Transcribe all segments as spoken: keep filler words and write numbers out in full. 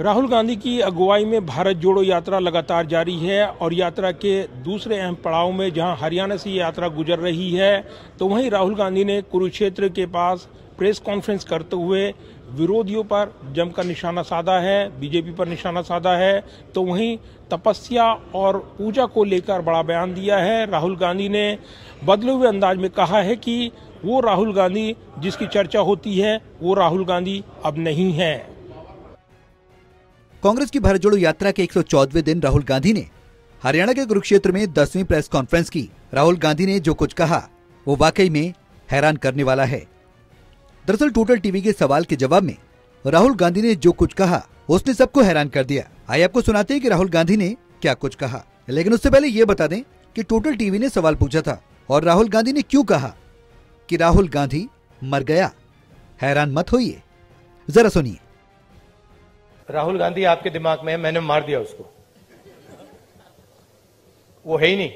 राहुल गांधी की अगुवाई में भारत जोड़ो यात्रा लगातार जारी है और यात्रा के दूसरे अहम पड़ाव में जहां हरियाणा से यात्रा गुजर रही है, तो वहीं राहुल गांधी ने कुरुक्षेत्र के पास प्रेस कॉन्फ्रेंस करते हुए विरोधियों पर जमकर निशाना साधा है, बीजेपी पर निशाना साधा है, तो वहीं तपस्या और पूजा को लेकर बड़ा बयान दिया है। राहुल गांधी ने बदले हुए अंदाज में कहा है कि वो राहुल गांधी जिसकी चर्चा होती है वो राहुल गांधी अब नहीं है। कांग्रेस की भारत जोड़ो यात्रा के एक सौ चौदहवें दिन राहुल गांधी ने हरियाणा के कुरुक्षेत्र में दसवीं प्रेस कॉन्फ्रेंस की। राहुल गांधी ने जो कुछ कहा वो वाकई में हैरान करने वाला है। दरअसल टोटल टीवी के सवाल के जवाब में राहुल गांधी ने जो कुछ कहा उसने सबको हैरान कर दिया। आइए आपको सुनाते हैं कि राहुल गांधी ने क्या कुछ कहा, लेकिन उससे पहले ये बता दें कि टोटल टीवी ने सवाल पूछा था और राहुल गांधी ने क्यों कहा कि राहुल गांधी मर गया। हैरान मत होइए, जरा सुनिए। राहुल गांधी आपके दिमाग में है, मैंने मार दिया उसको, वो है ही नहीं,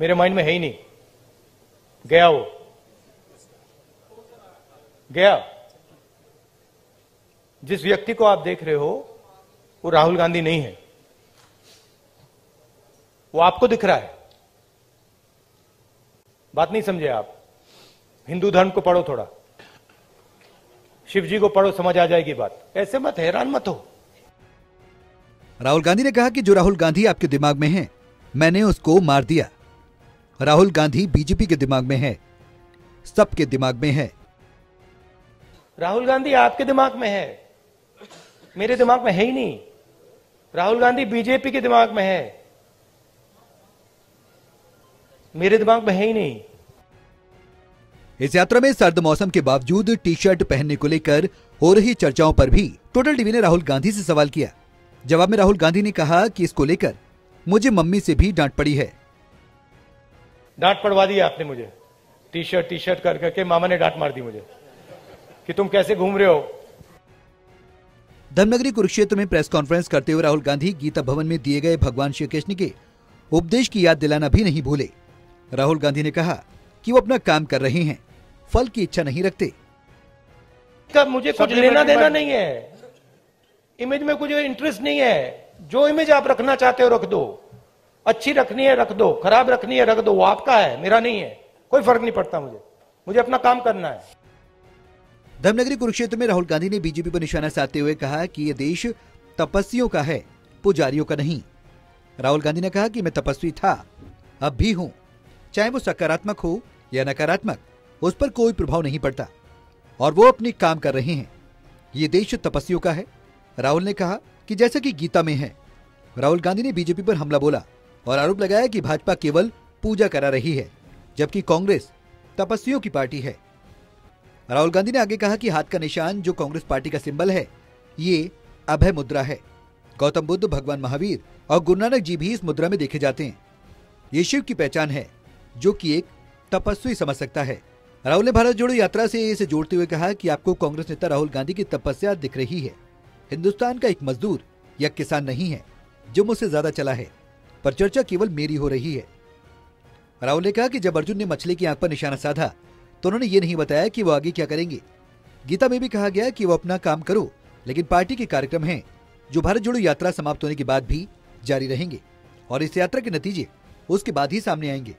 मेरे माइंड में है ही नहीं, गया वो, गया। जिस व्यक्ति को आप देख रहे हो वो राहुल गांधी नहीं है, वो आपको दिख रहा है। बात नहीं समझे आप? हिंदू धर्म को पढ़ो, थोड़ा शिव जी को पढ़ो, समझ आ जाएगी बात। ऐसे मत, हैरान मत हो। राहुल गांधी ने कहा कि जो राहुल गांधी आपके दिमाग में है मैंने उसको मार दिया। राहुल गांधी बीजेपी के दिमाग में है, सबके दिमाग में है। राहुल गांधी आपके दिमाग में है, मेरे दिमाग में है ही नहीं। राहुल गांधी बीजेपी के दिमाग में है, मेरे दिमाग में है ही नहीं। इस यात्रा में सर्द मौसम के बावजूद टी शर्ट पहनने को लेकर हो रही चर्चाओं पर भी टोटल टीवी ने राहुल गांधी से सवाल किया। जवाब में राहुल गांधी ने कहा कि इसको लेकर मुझे मम्मी से भी डांट पड़ी है। डांट पड़वा दी आपने मुझे, टी शर्ट टी शर्ट कर करके मामा ने डांट मार दी मुझे कि तुम कैसे घूम रहे हो। धर्मनगरी कुरुक्षेत्र में प्रेस कॉन्फ्रेंस करते हुए राहुल गांधी गीता भवन में दिए गए भगवान श्री कृष्ण के उपदेश की याद दिलाना भी नहीं भूले। राहुल गांधी ने कहा कि वो अपना काम कर रहे हैं, फल की इच्छा नहीं रखते। मुझे कुछ लेना देना नहीं है, इमेज में कुछ इंटरेस्ट नहीं है। जो इमेज आप रखना चाहते हो रख दो, अच्छी रखनी है रख दो, खराब रखनी है रख दो, वो आपका है, मेरा नहीं है। कोई फर्क नहीं पड़ता मुझे, मुझे अपना काम करना है। धर्मनगरी कुरुक्षेत्र में राहुल गांधी ने बीजेपी पर निशाना साधते हुए कहा कि यह देश तपस्वियों का है, पुजारियों का नहीं। राहुल गांधी ने कहा कि मैं तपस्वी था, अब भी हूँ, चाहे वो सकारात्मक हो या नकारात्मक, उस पर कोई प्रभाव नहीं पड़ता और वो अपने काम कर रहे हैं। ये देश तपस्वियों का है, राहुल ने कहा कि जैसा कि गीता में है। राहुल गांधी ने बीजेपी पर हमला बोला और आरोप लगाया कि भाजपा केवल पूजा करा रही है, जबकि कांग्रेस तपस्वियों की पार्टी है। राहुल गांधी ने आगे कहा कि हाथ का निशान जो कांग्रेस पार्टी का सिंबल है, ये अभय मुद्रा है। गौतम बुद्ध, भगवान महावीर और गुरु नानक जी भी इस मुद्रा में देखे जाते हैं। ये शिव की पहचान है जो कि एक तपस्वी समझ सकता है। राहुल ने भारत जोड़ो यात्रा से इसे जोड़ते हुए कहा कि आपको कांग्रेस नेता राहुल गांधी की तपस्या दिख रही है। हिंदुस्तान का एक मजदूर या किसान नहीं है जो मुझसे ज्यादा चला है, पर चर्चा केवल मेरी हो रही है। राहुल ने कहा कि जब अर्जुन ने मछली की आंख पर निशाना साधा तो उन्होंने ये नहीं बताया कि वो आगे क्या करेंगे। गीता में भी कहा गया कि वो अपना काम करो, लेकिन पार्टी के कार्यक्रम है जो भारत जोड़ो यात्रा समाप्त होने के बाद भी जारी रहेंगे और इस यात्रा के नतीजे उसके बाद ही सामने आएंगे।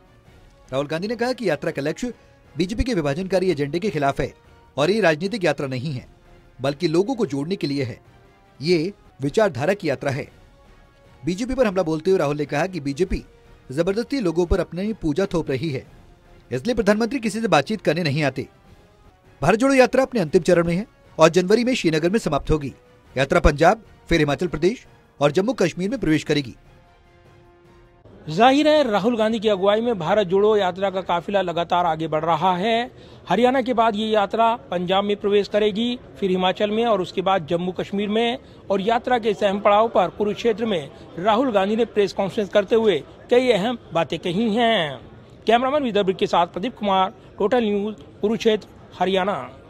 राहुल गांधी ने कहा कि यात्रा का लक्ष्य बीजेपी के विभाजनकारी एजेंडे के खिलाफ है और ये राजनीतिक यात्रा नहीं है, बल्कि लोगों को जोड़ने के लिए है। ये विचारधारा की यात्रा है। बीजेपी पर हमला बोलते हुए राहुल ने कहा कि बीजेपी जबरदस्ती लोगों पर अपनी पूजा थोप रही है, इसलिए प्रधानमंत्री किसी से बातचीत करने नहीं आते। भारत जोड़ो यात्रा अपने अंतिम चरण में है और जनवरी में श्रीनगर में समाप्त होगी। यात्रा पंजाब, फिर हिमाचल प्रदेश और जम्मू कश्मीर में प्रवेश करेगी। जाहिर है राहुल गांधी की अगुवाई में भारत जोड़ो यात्रा का काफिला लगातार आगे बढ़ रहा है। हरियाणा के बाद ये यात्रा पंजाब में प्रवेश करेगी, फिर हिमाचल में और उसके बाद जम्मू कश्मीर में। और यात्रा के इस अहम पड़ाव पर कुरुक्षेत्र में राहुल गांधी ने प्रेस कॉन्फ्रेंस करते हुए कई अहम बातें कही हैं। कैमरामैन विदर्भ के साथ प्रदीप कुमार, टोटल न्यूज, कुरुक्षेत्र, हरियाणा।